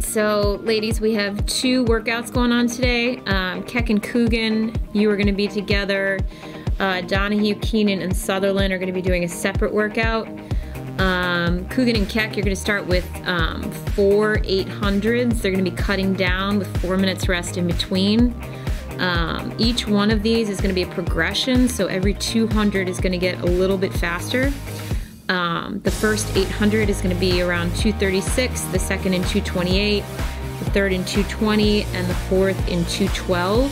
So ladies, we have two workouts going on today. Keck and Coogan, you are going to be together. Donahue, Keenan, and Sutherland are going to be doing a separate workout. Coogan and Keck, you're going to start with 4 800s. They're going to be cutting down with 4 minutes rest in between. Each one of these is going to be a progression, so every 200 is going to get a little bit faster. The first 800 is going to be around 236, the second in 228, the third in 220, and the fourth in 212.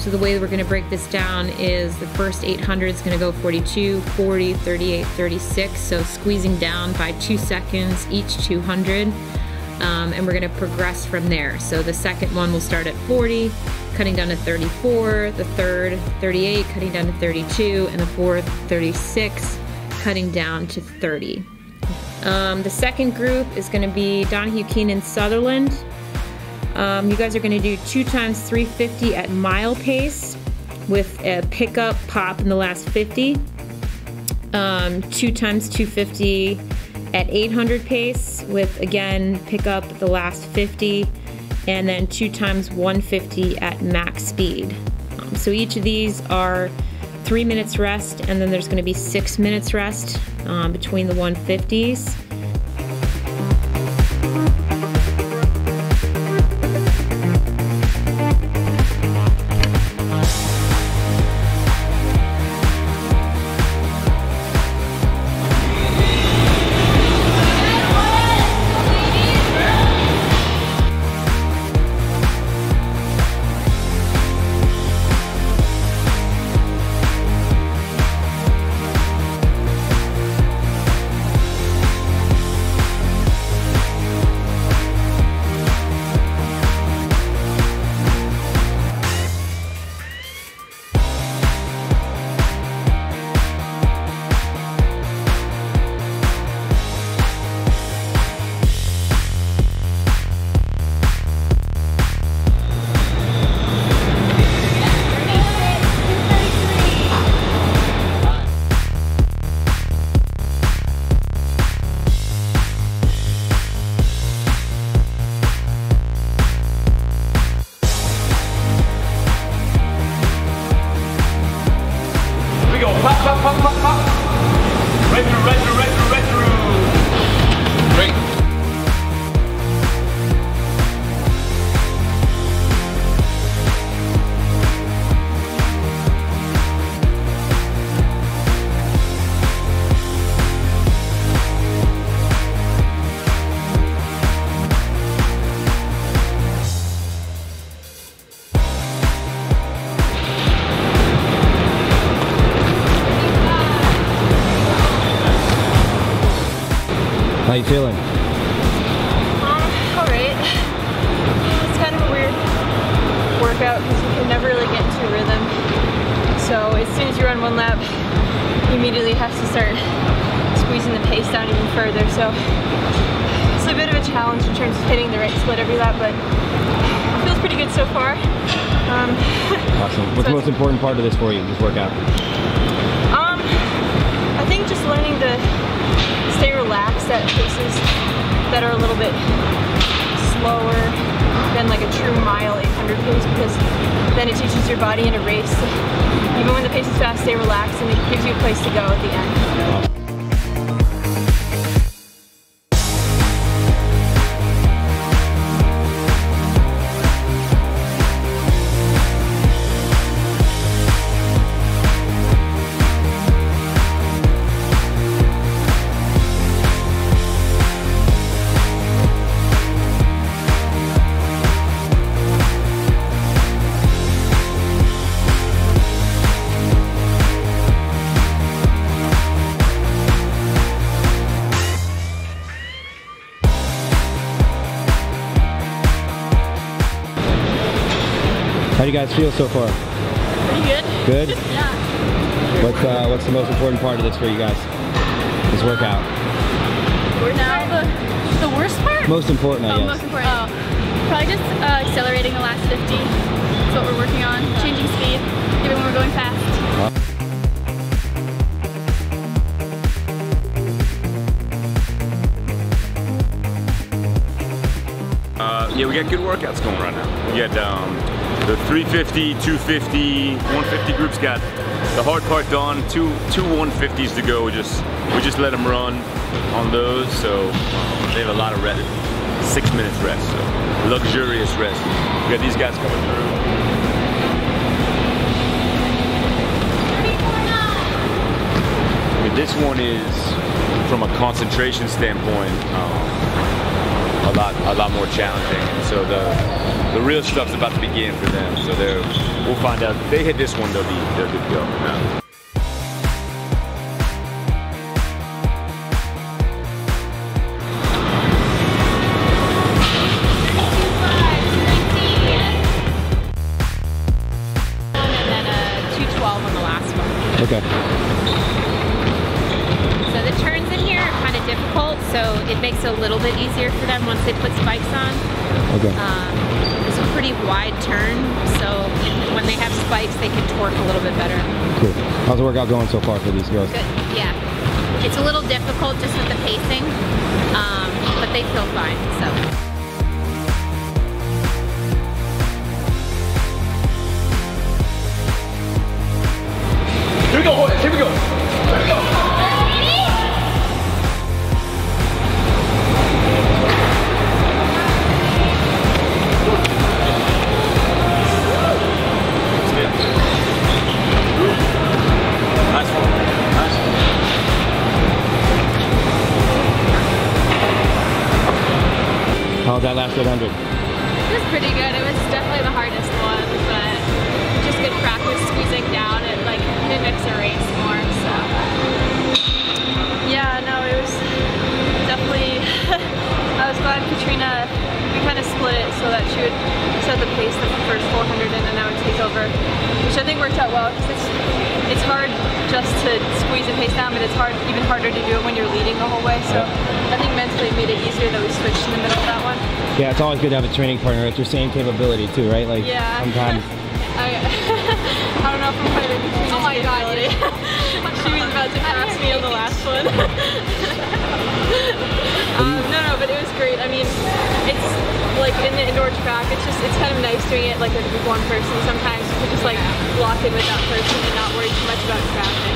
So the way that we're going to break this down is the first 800 is going to go 42, 40, 38, 36, so squeezing down by 2 seconds each 200, and we're going to progress from there. So the second one will start at 40, cutting down to 34, the third 38, cutting down to 32, and the fourth 36. Cutting down to 30. The second group is going to be Donahue, Keenan, Sutherland. You guys are going to do 2 times 350 at mile pace with a pickup pop in the last 50. 2 times 250 at 800 pace with, again, pickup the last 50, and then 2 times 150 at max speed. So each of these are 3 minutes rest, and then there's going to be 6 minutes rest between the 150s. How you feeling? Alright. It's kind of a weird workout because you can never really get into a rhythm. So as soon as you run one lap, you immediately have to start squeezing the pace down even further. So it's a bit of a challenge in terms of hitting the right split every lap, but it feels pretty good so far. Awesome. What's the most important part of this for you, this workout? I think just learning to stay relaxed at paces that are a little bit slower than like a true mile 800 pace, because then it teaches your body in a race, even when the pace is fast, stay relaxed, and it gives you a place to go at the end. How do you guys feel so far? Pretty good. Good? Yeah. What's the most important part of this for you guys? This workout? We're now the worst part? Most important, I guess. Most important. Oh. Probably just accelerating the last 50. That's what we're working on. Changing speed, even when we're going fast. Wow. Yeah, we got good workouts going right now. We got the 350, 250, 150 groups got the hard part done. Two 150s to go. We just let them run on those, so they have a lot of rest. 6 minutes rest, so luxurious rest. We got these guys coming through. I mean, this one is from a concentration standpoint. A lot more challenging. So the real stuff's about to begin for them. So we'll find out. If they hit this one, they're good to go. No. For them once they put spikes on. Okay. It's a pretty wide turn, so when they have spikes, they can torque a little bit better. Cool. How's the workout going so far for these girls? Good. Yeah. It's a little difficult just with the pacing, but they feel fine. So. Here we go. Here we go. Here we go. That last 800? It was pretty good. It was definitely the hardest one, but just good practice squeezing down. It like mimics a race more, so. Yeah, no, it was definitely, I was glad Katrina, we kind of split it so that she would set the pace of the first 400 and then I would take over, which I think worked out well because it's hard just to squeeze the pace down, but it's hard, even harder to do it when you're leading the whole way, so. I think mentally it made it easier that we switched in the middle of that one. Yeah, it's always good to have a training partner. It's your same capability too, right? Like yeah. Sometimes. I don't know if I'm fighting. Oh my god, she was about to pass me on the last one. No, but it was great. I mean, it's like in the indoor track, it's kind of nice doing it like with one person. Sometimes you can just like lock in with that person and not worry too much about traffic.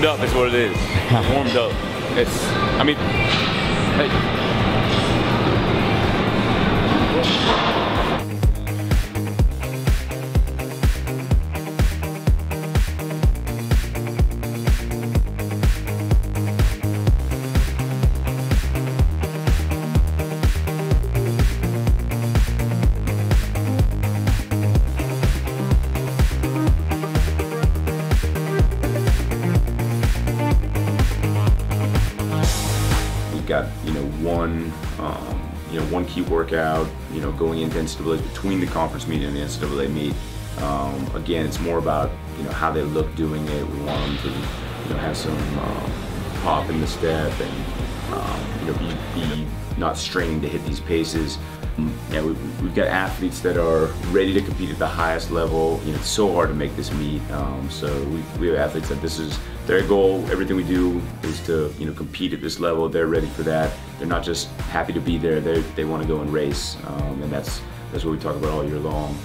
Up is what it is. Warmed up. It's. I mean. Hey. One key workout, going into NCAA between the conference meet and the NCAA meet. Again, it's more about how they look doing it. We want them to have some pop in the step and be not straining to hit these paces. Yeah, we've got athletes that are ready to compete at the highest level. It's so hard to make this meet. So we have athletes that this is their goal. Everything we do is to compete at this level. They're ready for that. They're not just happy to be there. They want to go and race, and that's what we talk about all year long.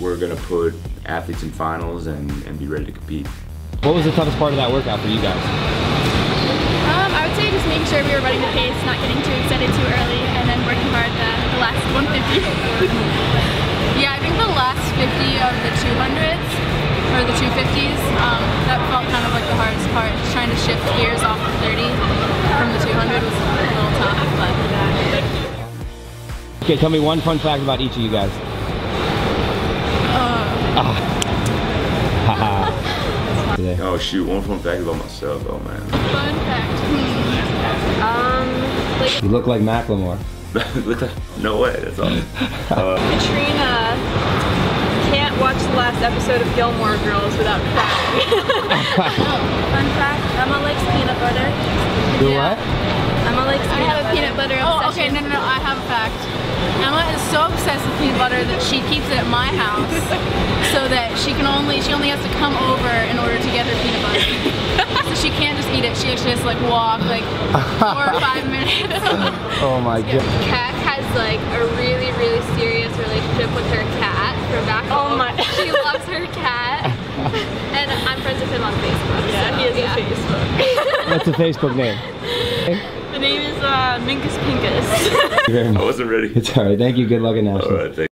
We're going to put athletes in finals and be ready to compete. What was the toughest part of that workout for you guys? I would say just making sure we were running the pace, not getting too excited too early, and then working hard the last 150. Yeah, I think the last 50 of the 200s, or the 250s, that felt kind of like the hardest part. Just trying to shift gears off the 30 from the 200 was a little tough, but. Okay, tell me one fun fact about each of you guys. Ah. Yeah. Oh shoot, one fun fact about myself, oh man. Fun fact, please. Like you look like Macklemore. No way, that's all. Katrina can't watch the last episode of Gilmore Girls without cracking. Oh, fun fact, Emma likes peanut butter. Do yeah. What? Emma likes peanut butter. I have a peanut butter obsession. Oh, okay, no, no, no, I have a fact. Emma is so obsessed with peanut butter that she keeps it at my house so that she only has to come over in order to get her peanut butter. So she can't just eat it, she actually has to like walk like 4 or 5 minutes. Oh my god. Keck has like a really, really serious relationship with her cat. Oh my. She loves her cat. And I'm friends with him on Facebook. Yeah, so, he has a Facebook. That's a Facebook name. The name is Minkus Pincus. I wasn't ready. It's alright, thank you, good luck and all right, thank you.